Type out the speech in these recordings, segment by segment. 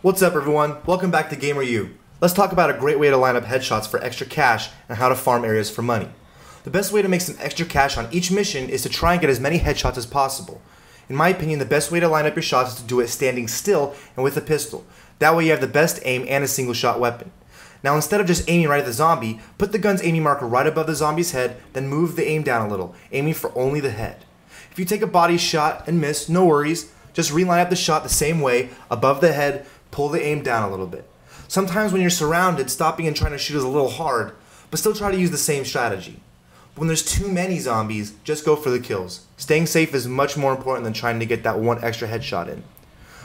What's up everyone, welcome back to GamerU. Let's talk about a great way to line up headshots for extra cash and how to farm areas for money. The best way to make some extra cash on each mission is to try and get as many headshots as possible. In my opinion, the best way to line up your shots is to do it standing still and with a pistol. That way you have the best aim and a single shot weapon. Now instead of just aiming right at the zombie, put the gun's aiming marker right above the zombie's head, then move the aim down a little, aiming for only the head. If you take a body shot and miss, no worries, just reline up the shot the same way, above the head, pull the aim down a little bit. Sometimes when you're surrounded, stopping and trying to shoot is a little hard, but still try to use the same strategy. But when there's too many zombies, just go for the kills. Staying safe is much more important than trying to get that one extra headshot in.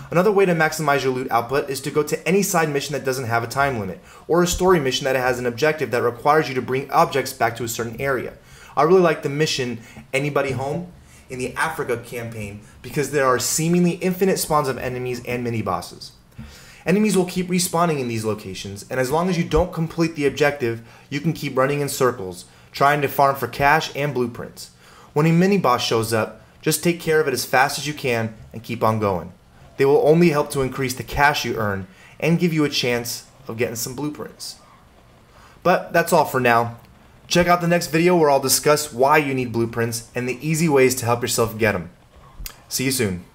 Another way to maximize your loot output is to go to any side mission that doesn't have a time limit, or a story mission that has an objective that requires you to bring objects back to a certain area. I really like the mission Anybody Home? In the Africa Campaign, because there are seemingly infinite spawns of enemies and mini-bosses. Enemies will keep respawning in these locations, and as long as you don't complete the objective, you can keep running in circles, trying to farm for cash and blueprints. When a mini-boss shows up, just take care of it as fast as you can and keep on going. They will only help to increase the cash you earn and give you a chance of getting some blueprints. But that's all for now. Check out the next video where I'll discuss why you need blueprints and the easy ways to help yourself get them. See you soon.